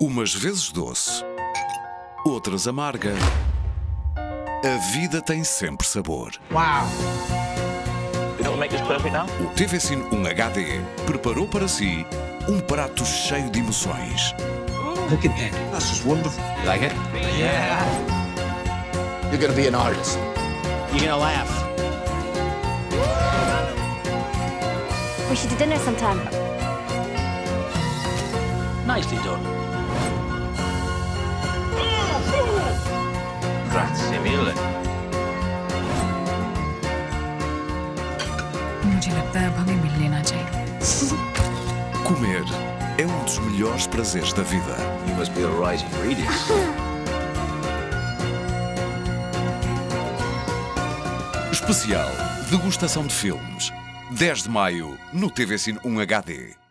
Umas vezes doce, outras amarga. A vida tem sempre sabor. Uau! O TV Cine 1 HD preparou para si um prato cheio de emoções. Look at that. This is wonderful. You like it? Yeah. You're gonna be an artist. You're gonna laugh. We should do dinner sometime. Nicely done. Grazie mille. मुझे लगता है अब हमें मिल लेना चाहिए. Comer é um dos melhores prazeres da vida. You must be the right ingredients. Especial Degustação de Filmes, 10 de maio, no TV Cine 1 HD.